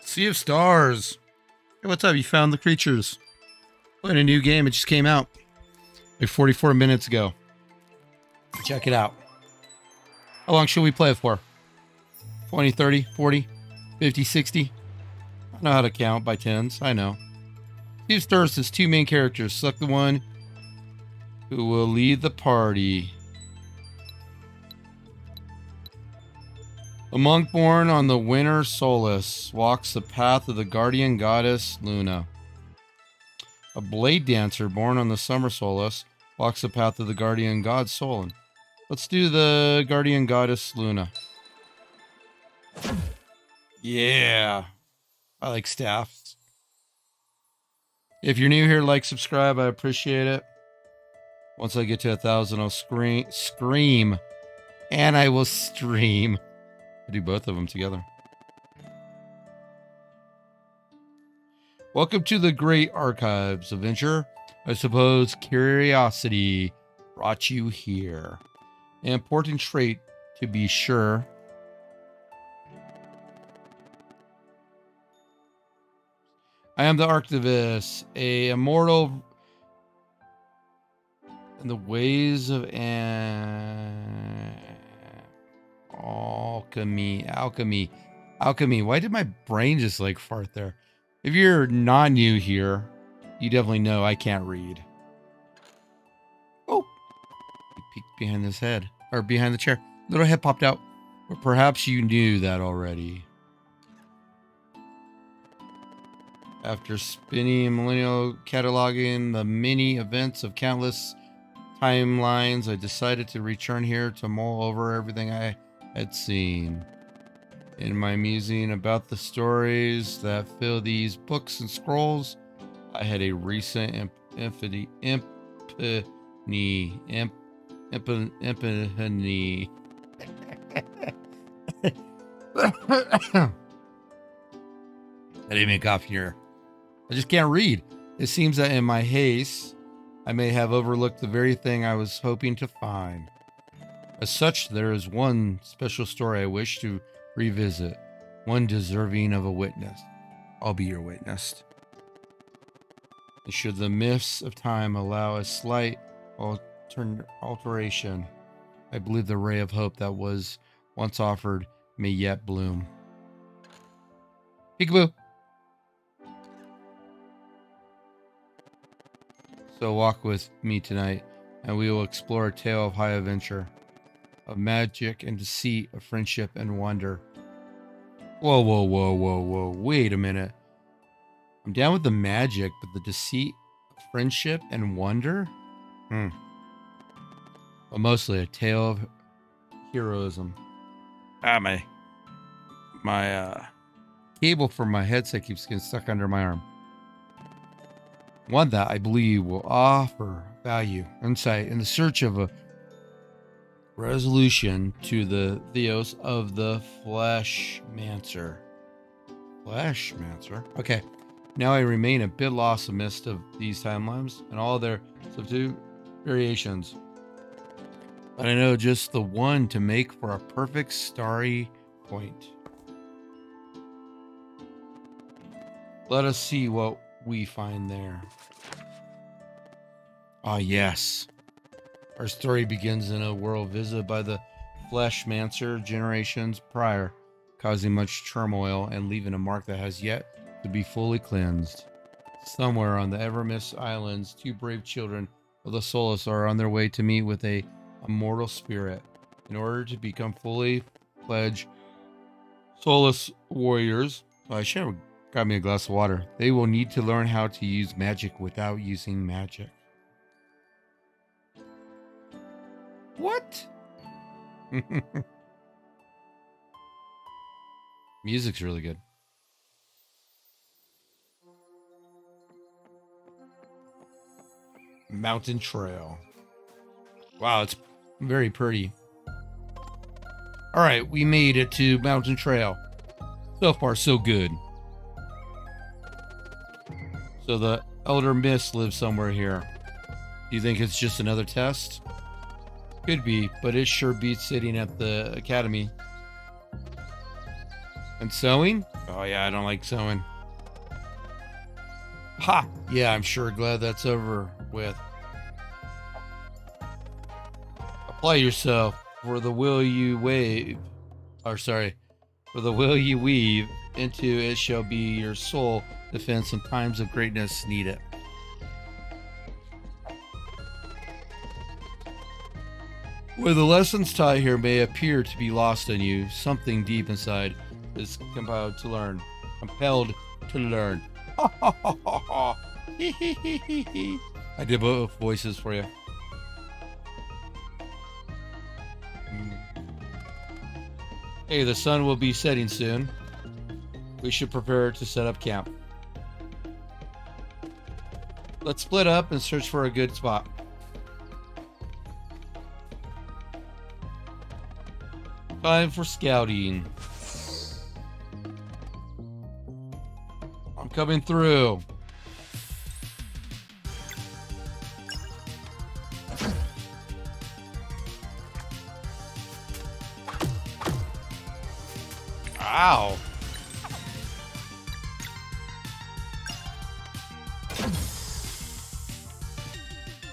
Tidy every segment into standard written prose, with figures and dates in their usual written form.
Sea of Stars. Hey, what's up? You found the creatures. Playing a new game. It just came out like 44 minutes ago. Check it out. How long should we play it for? 20, 30, 40, 50, 60? I know how to count by tens. I know. Sea of Stars has two main characters. Select the one who will lead the party. A monk born on the winter Solas walks the path of the guardian goddess Luna. A blade dancer born on the summer Solas walks the path of the guardian god Solen. Let's do the guardian goddess Luna. Yeah. I like staffs. If you're new here, like, subscribe. I appreciate it. Once I get to 1,000, I'll scream. And I will stream. I do both of them together. Welcome to the Great Archives, adventure. I suppose curiosity brought you here. An important trait, to be sure. I am the Archivist, a immortal in the ways of alchemy. Why did my brain just like fart there? If you're not new here, you definitely know I can't read. Oh, he peeked behind his head, or behind the chair. Little head popped out. Or perhaps you knew that already. After spinning millennial cataloging the many events of countless timelines, I decided to return here to mull over everything I had seen. In my musing about the stories that fill these books and scrolls, I had a recent epiphany. I didn't even cough here. I just can't read. It seems that in my haste, I may have overlooked the very thing I was hoping to find. As such, there is one special story I wish to revisit, one deserving of a witness. I'll be your witness. And should the mists of time allow a slight alteration, I believe the ray of hope that was once offered may yet bloom. Peekaboo. So walk with me tonight, and we will explore a tale of high adventure, of magic and deceit, of friendship and wonder. Whoa, whoa, whoa, whoa, whoa. Wait a minute. I'm down with the magic, but the deceit, friendship, and wonder? Well, mostly a tale of heroism. Ah, my cable for my headset keeps getting stuck under my arm. One that I believe will offer value, insight, in the search of a resolution to the theos of the Fleshmancer. Fleshmancer? Okay. Now I remain a bit lost amidst of these timelines and all their substitute variations. But I know just the one to make for a perfect starry point. Let us see what we find there. Ah, yes. Our story begins in a world visited by the Fleshmancer generations prior, causing much turmoil and leaving a mark that has yet to be fully cleansed. Somewhere on the Evermist Islands, two brave children of the Solas are on their way to meet with a immortal spirit. In order to become fully fledged Solus Warriors, I should have got me a glass of water. They will need to learn how to use magic without using magic. What? Music's really good. Mountain Trail. Wow, it's very pretty. All right, we made it to Mountain Trail. So far, so good. So the Elder Mist lives somewhere here. Do you think it's just another test? Could be, but it sure beats sitting at the academy. And sewing? Oh yeah, I don't like sewing. Ha! Yeah, I'm sure glad that's over with. Apply yourself for the will you wave, or sorry, for the will you weave into it shall be your sole defense in times of greatness need it. Where the lessons taught here may appear to be lost on you, something deep inside is compelled to learn. Compelled to learn. I did both voices for you. Hey, the sun will be setting soon. We should prepare to set up camp. Let's split up and search for a good spot. Time for scouting. I'm coming through. Ow.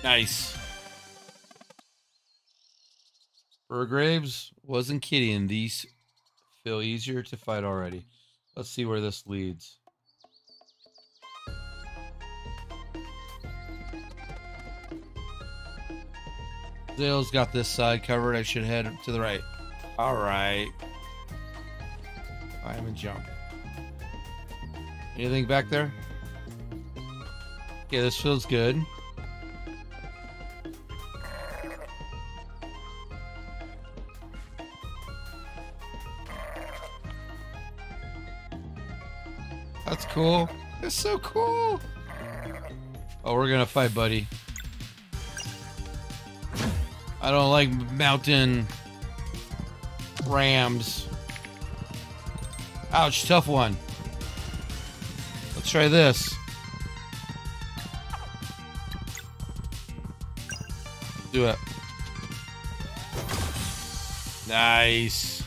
Nice. Brugaves wasn't kidding. These feel easier to fight already. Let's see where this leads. Zale's got this side covered. I should head to the right. All right. I'm in jump. Anything back there? Okay, this feels good. That's cool. It's so cool. Oh, we're gonna fight, buddy. I don't like mountain rams. Ouch, tough one. Let's try this. Do it. Nice.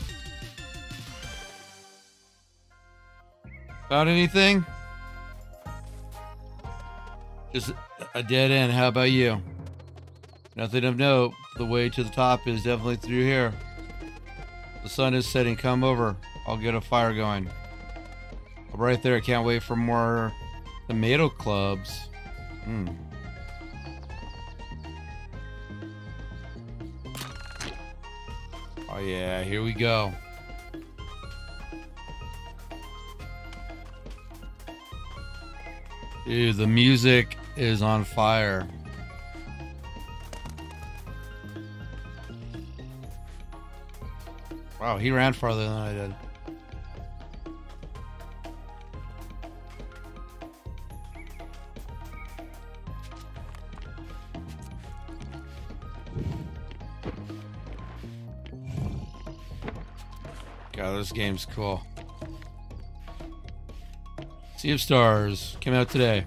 Found anything? Just a dead end. How about you? Nothing of note. The way to the top is definitely through here. The sun is setting. Come over. I'll get a fire going. I'm right there. Can't wait for more tomato clubs. Oh yeah, here we go. Dude, the music is on fire. Wow, he ran farther than I did. God, this game's cool. Sea of Stars came out today.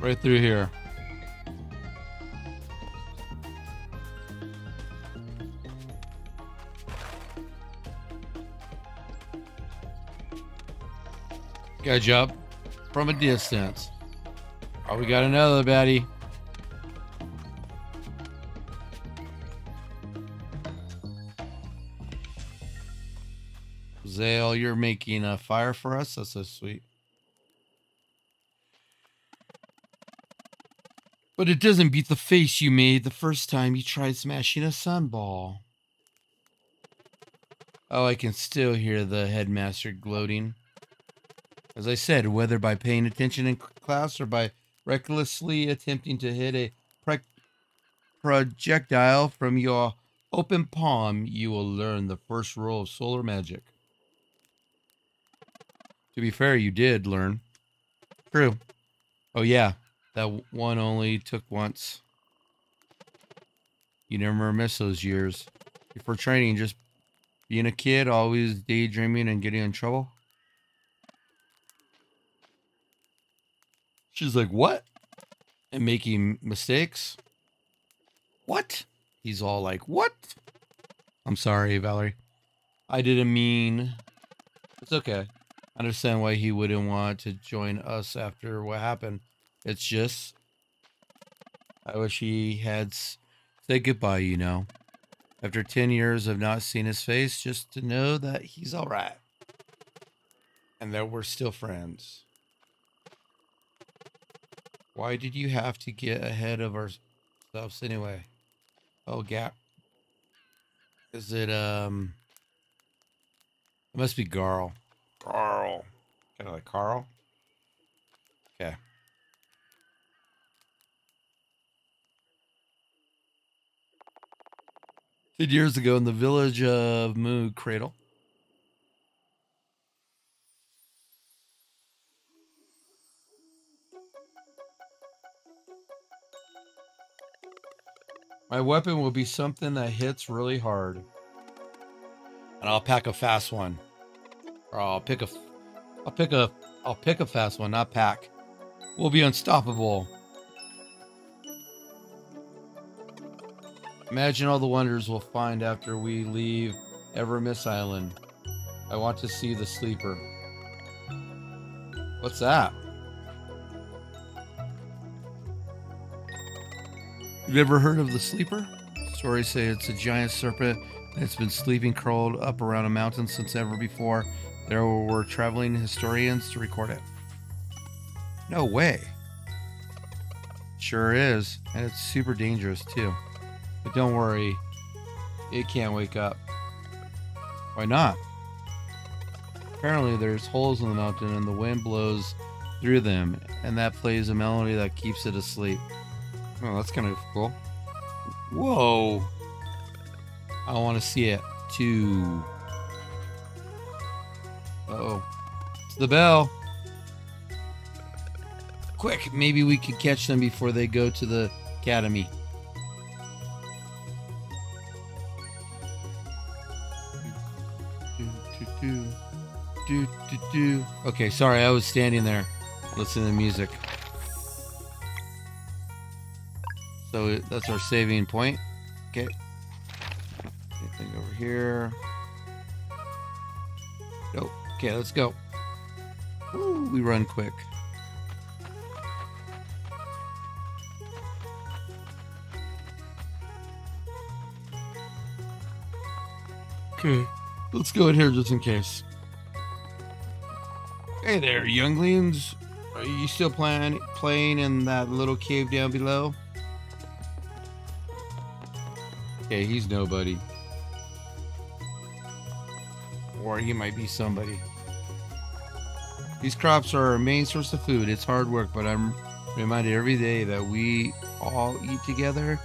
Right through here. Good job. From a distance. Oh, we got another baddie. Zale, you're making a fire for us? That's so sweet. But it doesn't beat the face you made the first time you tried smashing a sunball. Oh, I can still hear the headmaster gloating. As I said, whether by paying attention in class or by recklessly attempting to hit a projectile from your open palm, you will learn the first rule of solar magic. To be fair, you did learn. True. Oh yeah, that one only took once. You never miss those years. Before training, just being a kid, always daydreaming and getting in trouble. She's like, what? And making mistakes. What? He's all like, what? I'm sorry, Valerie. I didn't mean... It's okay. I understand why he wouldn't want to join us after what happened. It's just... I wish he had said goodbye, you know. After 10 years of not seeing his face, just to know that he's all right. And that we're still friends. Why did you have to get ahead of ourselves anyway? Oh, Gap. Is it, it must be Garl. Garl. Kind of like Carl. Okay. Did years ago in the village of Moon Cradle. My weapon will be something that hits really hard. And I'll pack a fast one. Or I'll pick a fast one, not pack. We'll be unstoppable. Imagine all the wonders we'll find after we leave Evermist Island. I want to see the Sleeper. What's that? You've ever heard of the Sleeper? Stories say it's a giant serpent and it's been sleeping curled up around a mountain since ever before. There were traveling historians to record it. No way. Sure is, and it's super dangerous too. But don't worry, it can't wake up. Why not? Apparently there's holes in the mountain and the wind blows through them, and that plays a melody that keeps it asleep. Oh, that's kind of cool. Whoa. I want to see it, too. Uh-oh. It's the bell. Quick, maybe we could catch them before they go to the academy. Okay, sorry, I was standing there listening to music. So that's our saving point. Okay. Anything over here? Nope. Okay, let's go. Ooh, we run quick. Okay, let's go in here just in case. Hey there, younglings. Are you still playing in that little cave down below? Okay, he's nobody. Or he might be somebody. These crops are our main source of food. It's hard work, but I'm reminded every day that we all eat together,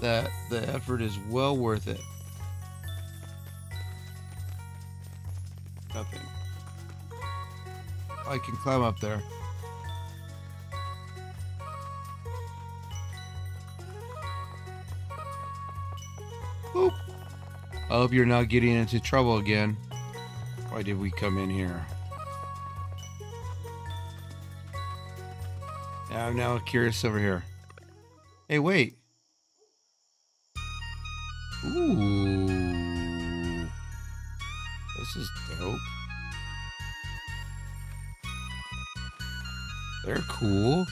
that the effort is well worth it. Nothing. I can climb up there. Boop. I hope you're not getting into trouble again. Why did we come in here? I'm now curious over here. Hey, wait. Ooh. This is dope. They're cool.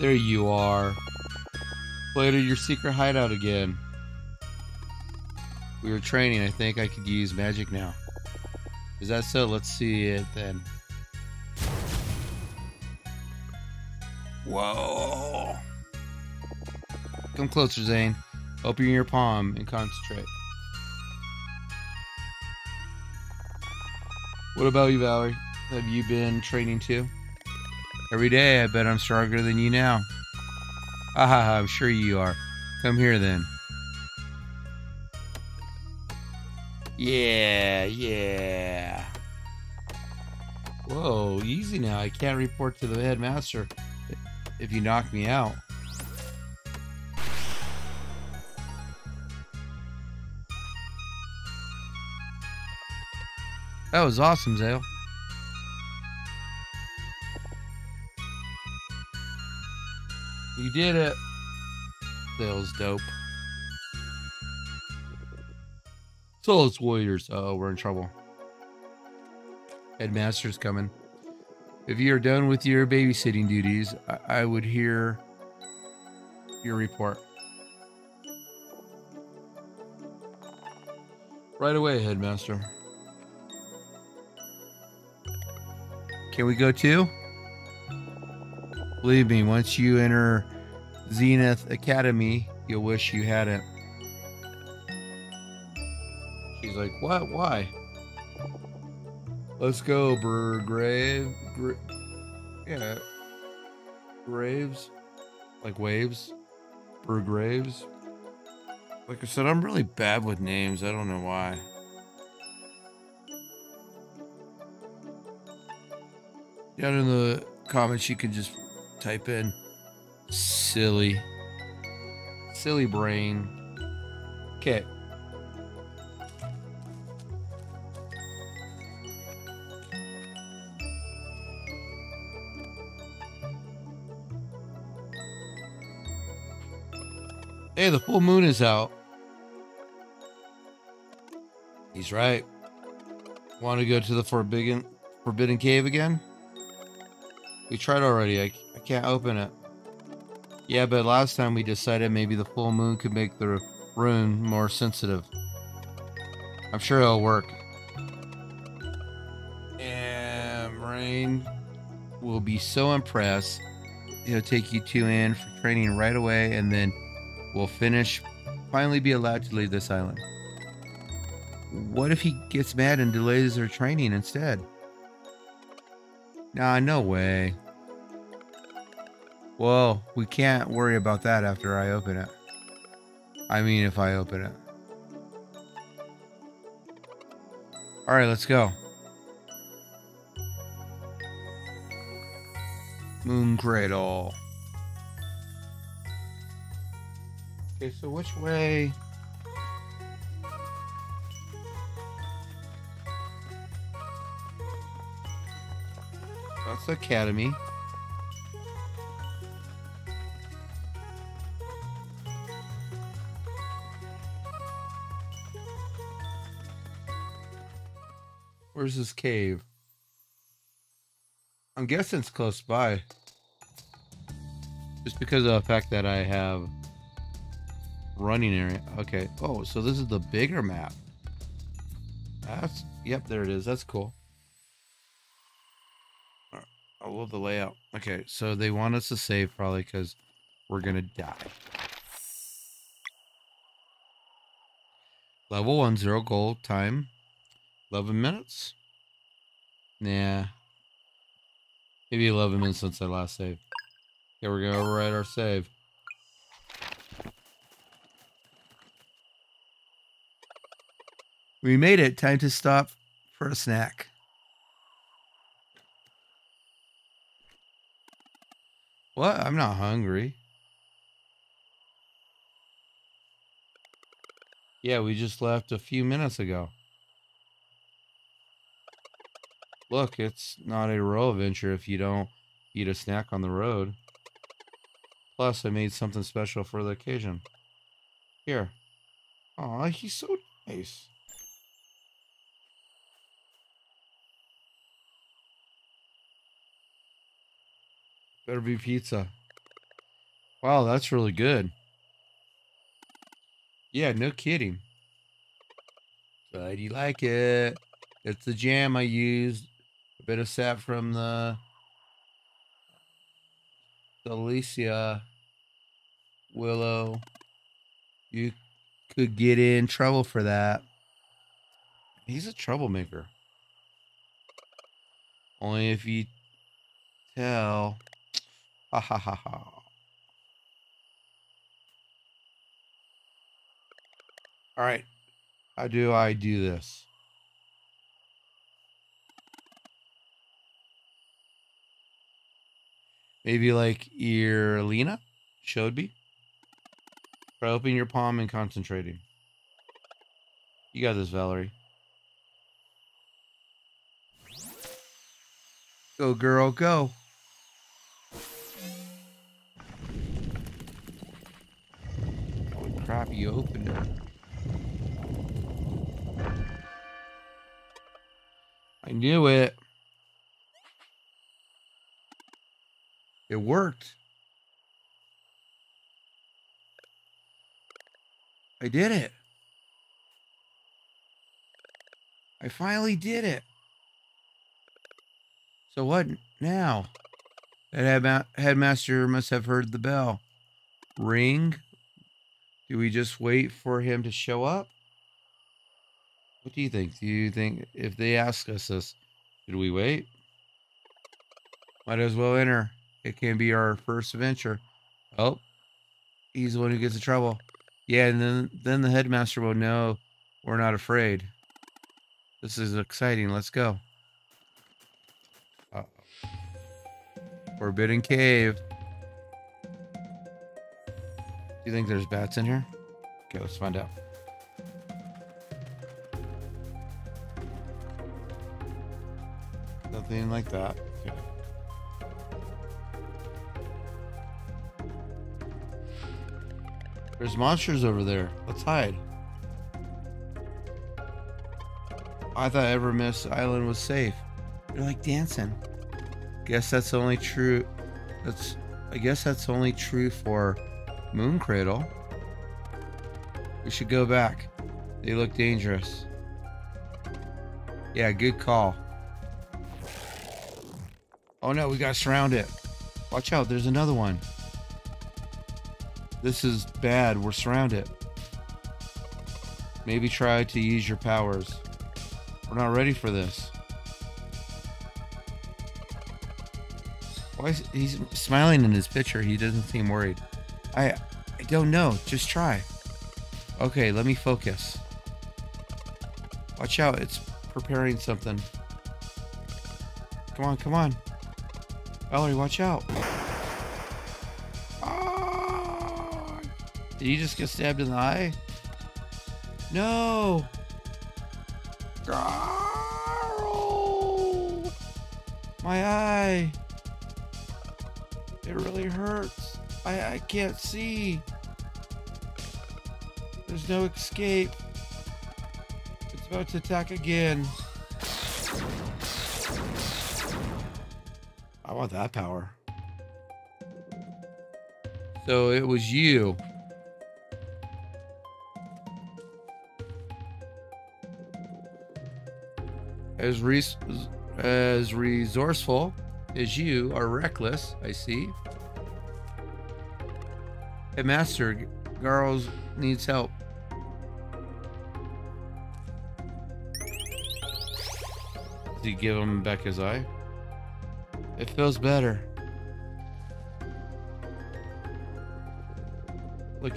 There you are. Play to your secret hideout again. We were training. I think I could use magic now. Is that so? Let's see it then. Whoa. Come closer, Zane. Open your palm and concentrate. What about you, Valerie? Have you been training too? Every day I bet I'm stronger than you now. Ah, I'm sure you are. Come here then. Yeah, yeah. Whoa, easy now. I can't report to the headmaster if you knock me out. That was awesome, Zale. You did it. Zale's dope. Solus Warriors. Uh-oh, we're in trouble. Headmaster's coming. If you're done with your babysitting duties, I would hear your report. Right away, Headmaster. Can we go too? Believe me, once you enter Zenith Academy, you'll wish you hadn't. She's like, what? Why? Let's go, Brugaves. Like waves. Brugaves. Like I said, I'm really bad with names. I don't know why. Down in the comments, you can just type in silly. Silly brain. Okay. Hey, the full moon is out. He's right. Want to go to the forbidden cave again? We tried already. I can't open it. Yeah, but last time we decided maybe the full moon could make the rune more sensitive. I'm sure it'll work. And Rain will be so impressed. He'll take you two in for training right away, and then we'll finally be allowed to leave this island. What if he gets mad and delays our training instead? Nah, no way. Well, we can't worry about that after I open it. I mean, if I open it. Alright, let's go. Moon Cradle. Okay, so which way... That's the academy. Where's this cave? I'm guessing it's close by. Just because of the fact that I have running area. Okay. Oh, so this is the bigger map. That's, yep, there it is. That's cool. I love the layout. Okay, so they want us to save probably because we're gonna die. Level 10 gold time. 11 minutes? Nah. Maybe 11 minutes since I last saved. Okay, we're gonna override our save. We made it. Time to stop for a snack. What? I'm not hungry. Yeah, we just left a few minutes ago. Look, it's not a real adventure if you don't eat a snack on the road. Plus, I made something special for the occasion. Here. Aw, he's so nice. Better be pizza. Wow, that's really good. Yeah, no kidding. But you like it. It's the jam I used. A bit of sap from the Delicia willow. You could get in trouble for that. He's a troublemaker. Only if you tell. Ha ha ha ha. All right. How do I do this? Maybe like Erlina showed me. By opening your palm and concentrating. You got this, Valerie. Go, girl, go. Holy crap, you opened it. I knew it. It worked. I did it. I finally did it. So what now? That headmaster must have heard the bell ring. Do we just wait for him to show up? What do you think? Do you think if they ask us this, should we wait? Might as well enter. It can be our first adventure. Oh, he's the one who gets in trouble. Yeah, and then the headmaster will know we're not afraid. This is exciting. Let's go. Uh-oh. Forbidden cave. Do you think there's bats in here? Okay, let's find out. Nothing like that. Okay. There's monsters over there. Let's hide. I thought Evermist Island was safe. They're like dancing. I guess that's only true for Moon Cradle. We should go back. They look dangerous. Yeah, good call. Oh no, we gotta surround it. Watch out, there's another one. This is bad. We're surrounded. Maybe try to use your powers. We're not ready for this. Why is he smiling in his picture? He doesn't seem worried. I don't know. Just try. Okay, let me focus. Watch out. It's preparing something. Come on, come on. Valerie, watch out. Did you just get stabbed in the eye? No! Garl! My eye! It really hurts. I can't see. There's no escape. It's about to attack again. I want that power. So it was you. As resourceful as you are reckless, I see. Hey, Master, Garl needs help. Did he give him back his eye? It feels better. Like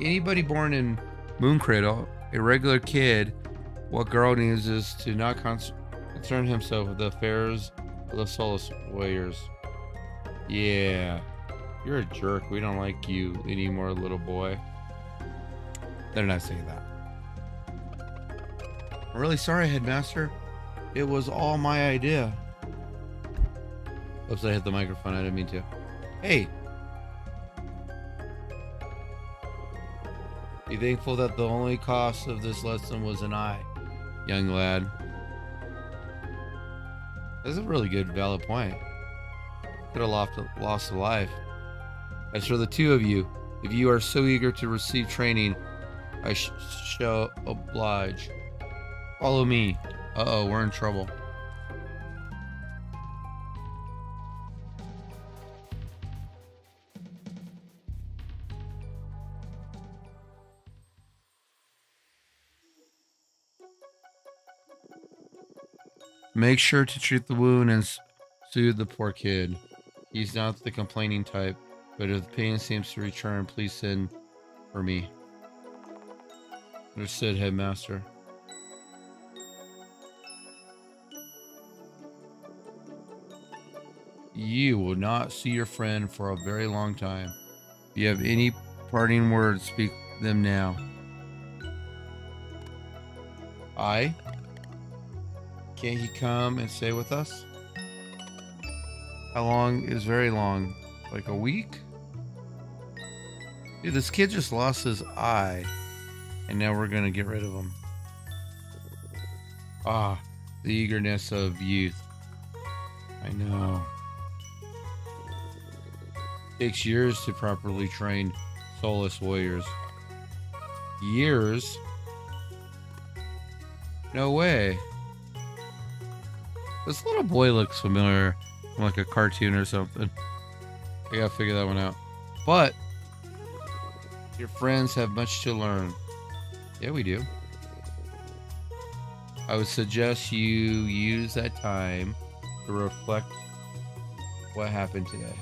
anybody born in Moon Cradle, a regular kid. What Garl needs is to not concern himself with the affairs of the Solus Warriors. Yeah, you're a jerk. We don't like you anymore, little boy. They're not saying that. I'm really sorry, Headmaster. It was all my idea. Oops, I hit the microphone. I didn't mean to. Hey. Be thankful that the only cost of this lesson was an eye. Young lad. That's a really good, valid point. Could have lost a life. As for the two of you, if you are so eager to receive training, I shall oblige. Follow me. Uh-oh, we're in trouble. Make sure to treat the wound and soothe the poor kid. He's not the complaining type, but if the pain seems to return, please send for me. Understood, Headmaster. You will not see your friend for a very long time. If you have any parting words, speak them now. I? Can't he come and stay with us? How long is very long? Like a week? Dude, this kid just lost his eye. And now we're gonna get rid of him. Ah, the eagerness of youth. I know. Takes years to properly train Solus warriors. Years? No way. This little boy looks familiar, like a cartoon or something. I gotta figure that one out. But your friends have much to learn. Yeah, we do. I would suggest you use that time to reflect what happened today.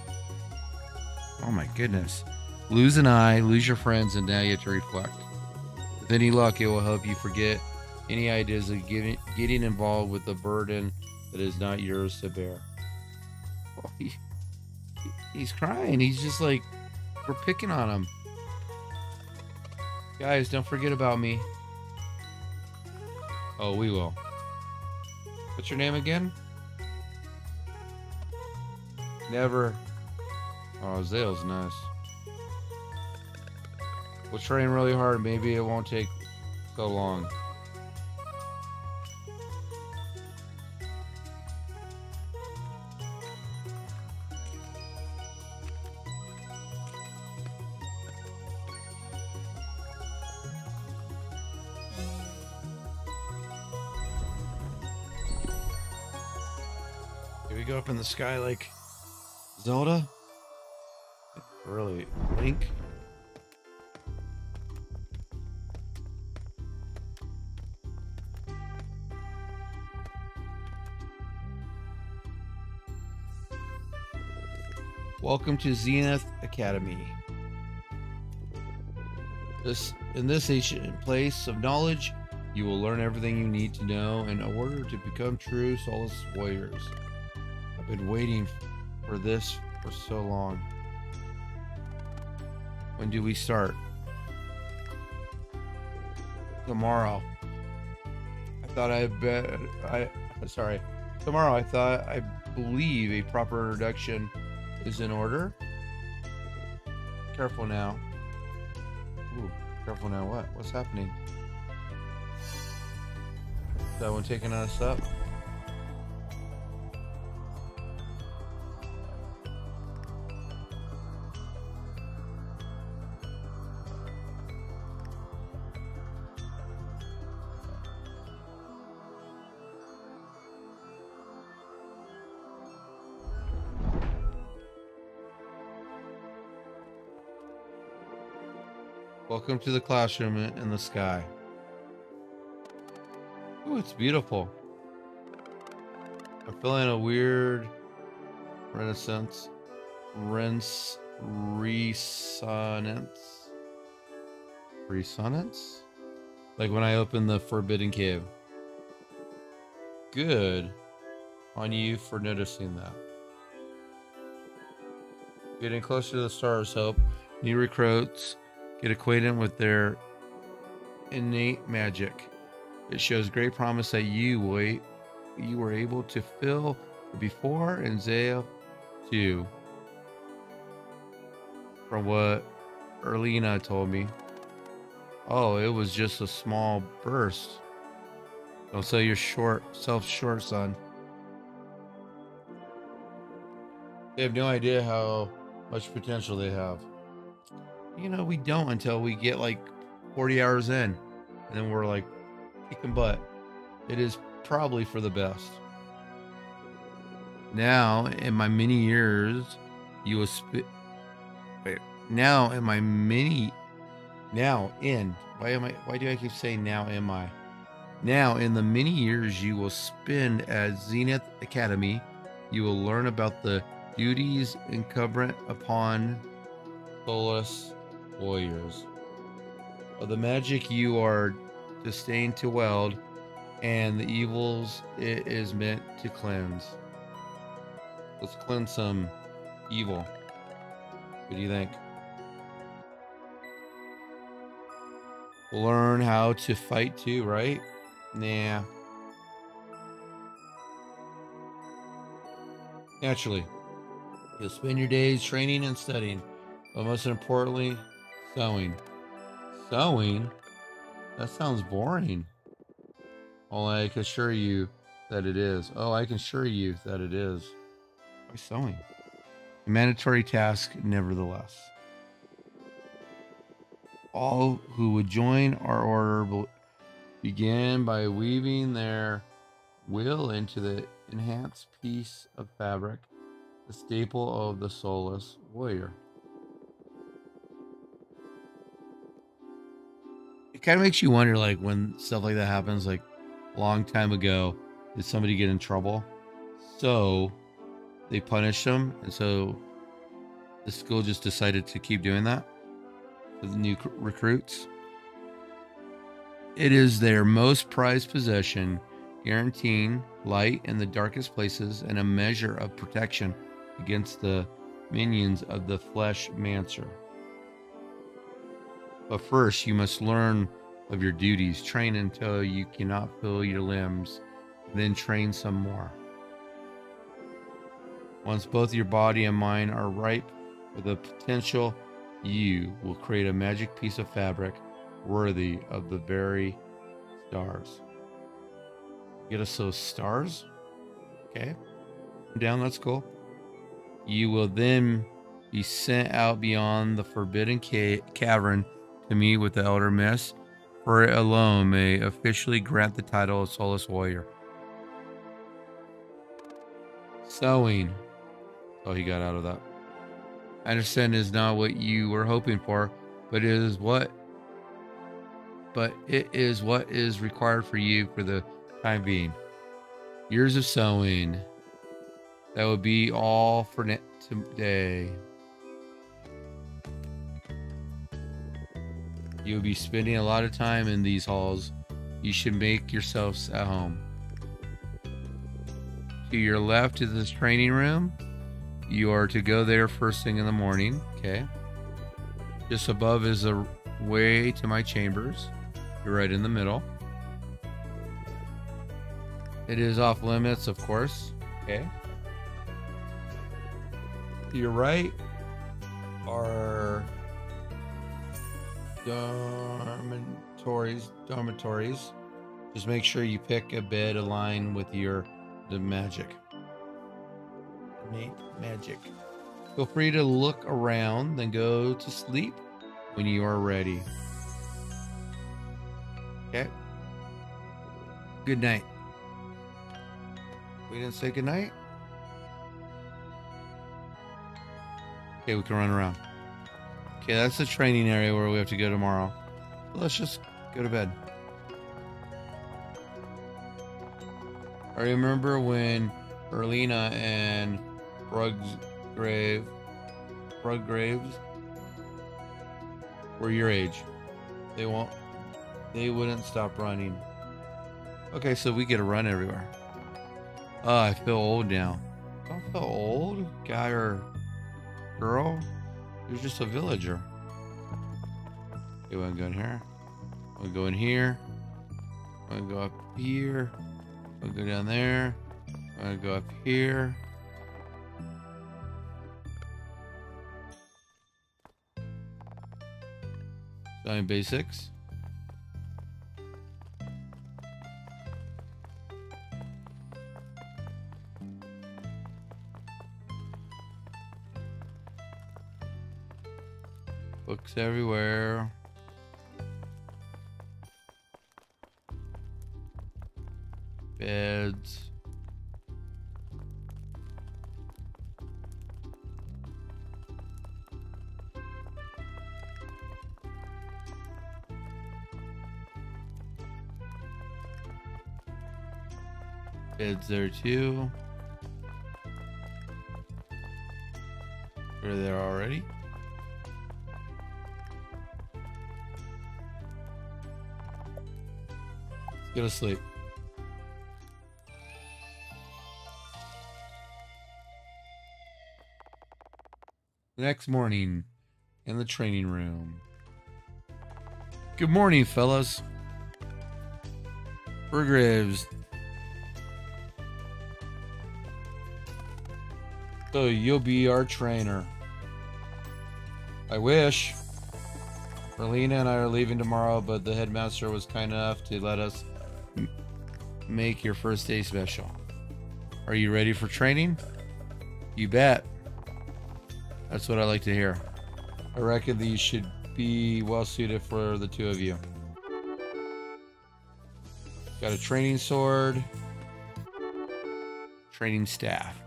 Oh my goodness. Lose an eye, lose your friends, and now you have to reflect. With any luck, it will help you forget any ideas of getting involved with the burden that is not yours to bear. Oh, he's crying. He's just like, we're picking on him. Guys, don't forget about me. Oh, we will. What's your name again? Never. Oh, Zale's nice. We'll train really hard. Maybe it won't take so long. Up in the sky like Zelda? Really? Link? Welcome to Zenith Academy. In this ancient place of knowledge, you will learn everything you need to know in order to become true Solus warriors. Been waiting for this for so long. When do we start? Tomorrow. Tomorrow. I believe a proper introduction is in order. Careful now. Ooh, careful now. What? What's happening? Is that one taking us up? Welcome to the classroom in the sky. Oh, it's beautiful. I'm feeling a weird resonance? Like when I opened the Forbidden Cave. Good on you for noticing that. Getting closer to the stars help new recruits get acquainted with their innate magic. It shows great promise that you were able to fill before and Zale too. From what Erlina told me. Oh, it was just a small burst. Don't sell your self short, son. They have no idea how much potential they have. You know, we don't until we get like 40 hours in, and then we're like kicking butt. It is probably for the best. Now in the many years you will spend at Zenith Academy, You will learn about the duties incumbent upon Solus Warriors, of the magic you are destined to wield, and the evils it is meant to cleanse. Let's cleanse some evil. What do you think? We'll learn how to fight too, right? Nah. Naturally, you'll spend your days training and studying, but most importantly, sewing. Sewing? That sounds boring. Well, I can assure you that it is. Oh, I can assure you that it is. Why sewing? A mandatory task, nevertheless. All who would join our order will begin by weaving their will into the enhanced piece of fabric, the staple of the Solus Warrior. It kind of makes you wonder, like, when stuff like that happens, like, a long time ago, did somebody get in trouble? So they punished them, and so the school just decided to keep doing that with new recruits. It is their most prized possession, guaranteeing light in the darkest places and a measure of protection against the minions of the Fleshmancer. But first, you must learn of your duties. Train until you cannot feel your limbs, then train some more. Once both your body and mind are ripe with the potential, you will create a magic piece of fabric worthy of the very stars. Get us those stars? Okay. Down, that's cool. You will then be sent out beyond the forbidden cavern to meet with the Elder Mist, for it alone may officially grant the title of Solus Warrior. Sewing. Oh, he got out of that. I understand is not what you were hoping for, but it is what is required for you for the time being. Years of sewing. That would be all for today. You'll be spending a lot of time in these halls. You should make yourselves at home. To your left is this training room. You are to go there first thing in the morning. Okay. Just above is the way to my chambers. You're right in the middle. It is off limits, of course. Okay. To your right are dormitories. Just make sure you pick a bed aligned with your magic. Feel free to look around, then go to sleep when you are ready. Okay. Good night. We didn't say good night. Okay, we can run around. Okay, that's the training area where we have to go tomorrow. Let's just go to bed. I remember when Erlina and Brugaves were your age. They wouldn't stop running. Okay, so we get to run everywhere. I feel old now. Don't feel old, guy or girl. You're just a villager. Okay, I'm going here. I'm going here. I'm going to go up here. I'm going to go down there. I'm going to go up here. Sewing basics. Books everywhere. Beds. Beds there too. You're there already? Let's go to sleep. The next morning, in the training room. Good morning, fellas. Brugaves. So you'll be our trainer. I wish. Erlina and I are leaving tomorrow, but the headmaster was kind enough to let us make your first day special. Are you ready for training? You bet. That's what I like to hear. I reckon these should be well suited for the two of you. Got a training sword. Training staff.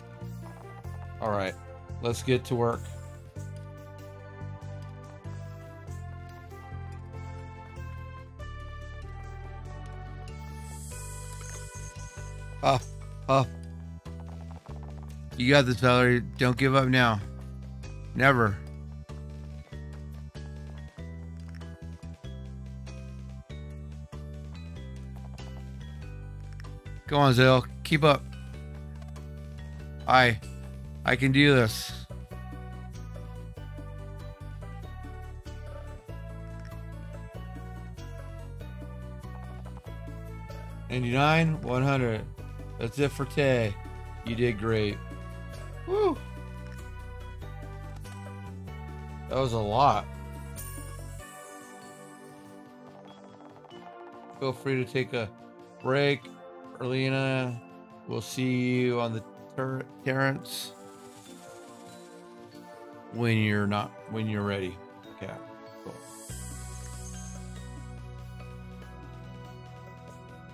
Alright, let's get to work. You got this, Valerie. Don't give up now. Never. Go on, Zale. Keep up. I can do this. $99, $100. That's it for today. You did great. Woo! That was a lot. Feel free to take a break. Erlina, we'll see you on the terrace when you're ready. Yeah. Cool.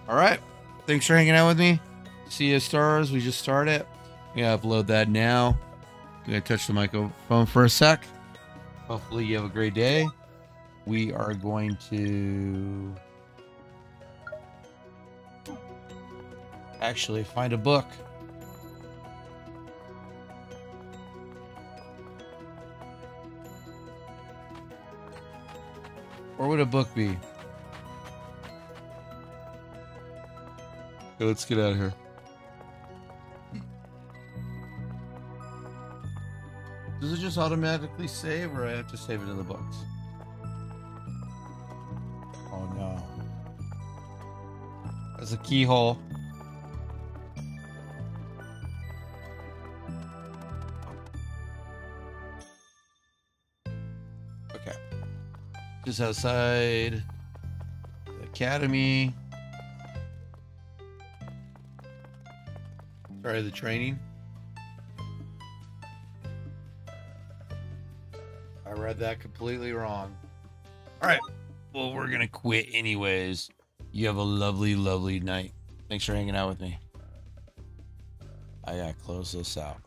All right. Thanks for hanging out with me. Sea of Stars. We just started. I'm gonna upload that now. I'm gonna touch the microphone for a sec. Hopefully you have a great day. We are going to actually find a book. Where would a book be? Okay, let's get out of here. Does it just automatically save, or I have to save it in the books? Oh no. That's a keyhole. Just outside the academy. Sorry, the training. I read that completely wrong. All right. Well, we're going to quit anyways. You have a lovely, lovely night. Thanks for hanging out with me. I got to close this out.